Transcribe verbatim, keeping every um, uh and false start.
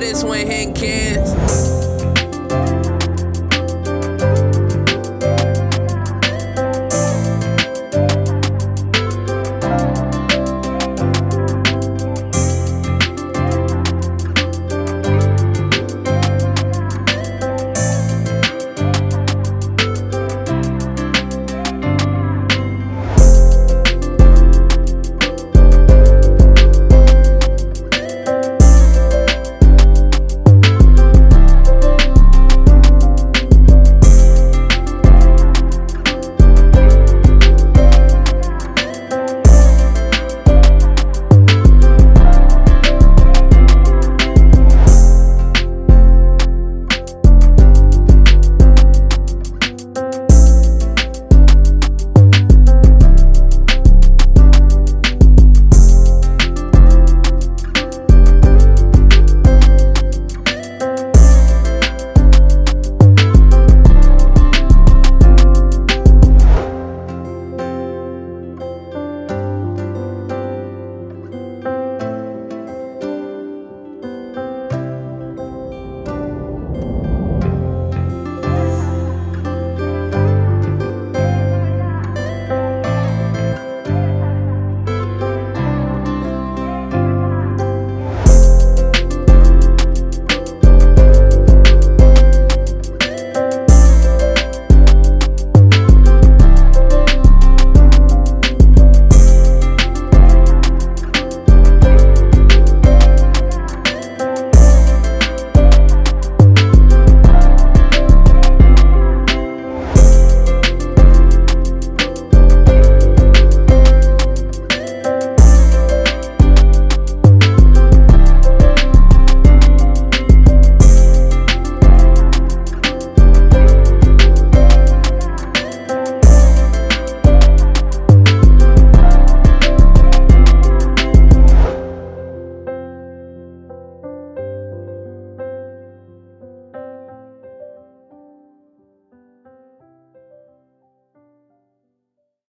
this when hand cans.